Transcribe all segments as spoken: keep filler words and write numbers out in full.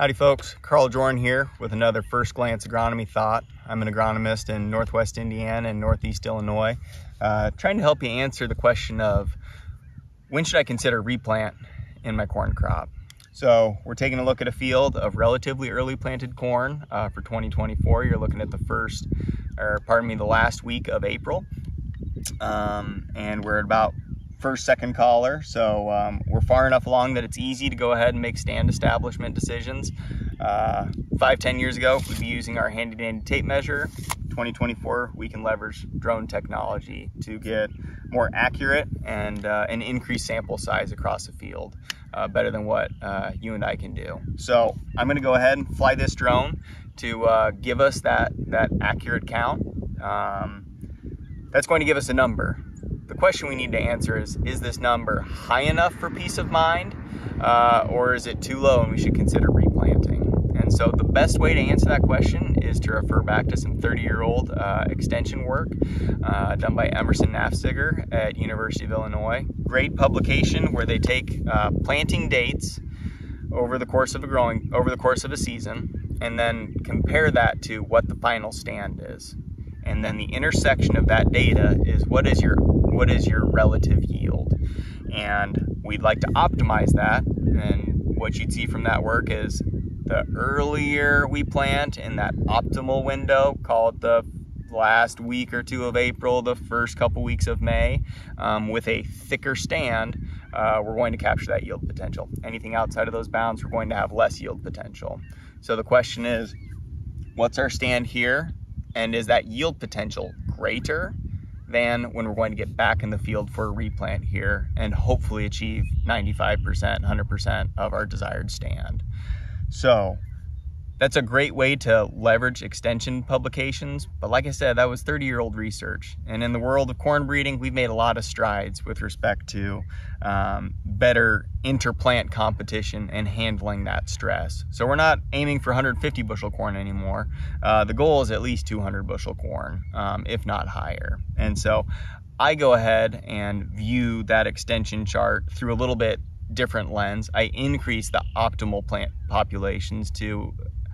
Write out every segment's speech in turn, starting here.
Howdy folks, Carl Joern here with another First Glance Agronomy Thought. I'm an agronomist in Northwest Indiana and Northeast Illinois, uh, trying to help you answer the question of when should I consider replant in my corn crop? So we're taking a look at a field of relatively early planted corn uh, for twenty twenty-four. You're looking at the first, or pardon me, the last week of April. Um, and we're at about first, second collar. So um, we're far enough along that it's easy to go ahead and make stand establishment decisions. Uh, five, ten years ago, we'd be using our handy dandy tape measure. twenty twenty-four, we can leverage drone technology to get more accurate and uh, an increased sample size across the field, uh, better than what uh, you and I can do. So I'm gonna go ahead and fly this drone to uh, give us that, that accurate count. Um, that's going to give us a number. The question we need to answer is, is this number high enough for peace of mind, uh, or is it too low and we should consider replanting? And so the best way to answer that question is to refer back to some thirty-year-old uh, extension work uh, done by Emerson Nafziger at University of Illinois. Great publication where they take uh, planting dates over the course of a growing, over the course of a season, and then compare that to what the final stand is. And then the intersection of that data is what is your what is your relative yield, and we'd like to optimize that. And what you'd see from that work is the earlier we plant in that optimal window, call it the last week or two of April, the first couple weeks of May, um, with a thicker stand, uh, we're going to capture that yield potential. Anything outside of those bounds, we're going to have less yield potential. So the question is, what's our stand here, and is that yield potential greater than when we're going to get back in the field for a replant here and hopefully achieve ninety-five percent, one hundred percent of our desired stand? So that's a great way to leverage extension publications. But like I said, that was thirty-year-old research. And in the world of corn breeding, we've made a lot of strides with respect to um, better interplant competition and handling that stress. So we're not aiming for one hundred fifty bushel corn anymore. Uh, the goal is at least two hundred bushel corn, um, if not higher. And so I go ahead and view that extension chart through a little bit different lens. I increase the optimal plant populations to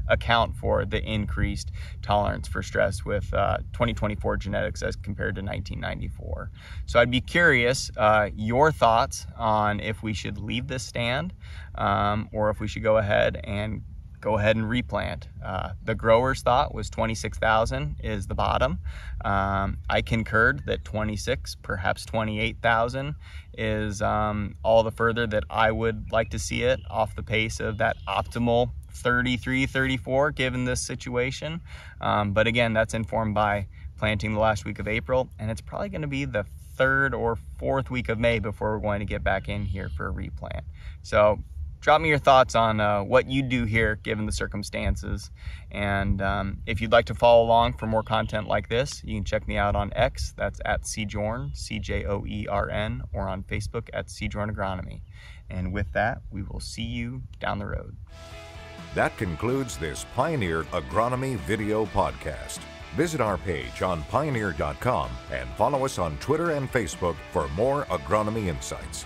account for the increased tolerance for stress with uh, twenty twenty-four genetics as compared to nineteen ninety-four. So I'd be curious uh, your thoughts on if we should leave this stand um, or if we should go ahead and go ahead and replant. Uh, the growers thought was twenty-six thousand is the bottom. Um, I concurred that twenty-six, perhaps twenty-eight thousand is um, all the further that I would like to see it off the pace of that optimal thirty-three, thirty-four given this situation. Um, but again, that's informed by planting the last week of April, and it's probably going to be the third or fourth week of May before we're going to get back in here for a replant. So drop me your thoughts on uh, what you do here given the circumstances. And um, if you'd like to follow along for more content like this, you can check me out on X, that's at C Joern, C J O E R N, or on Facebook at C Joern Agronomy. And with that, we will see you down the road. That concludes this Pioneer Agronomy video podcast. Visit our page on pioneer dot com and follow us on Twitter and Facebook for more agronomy insights.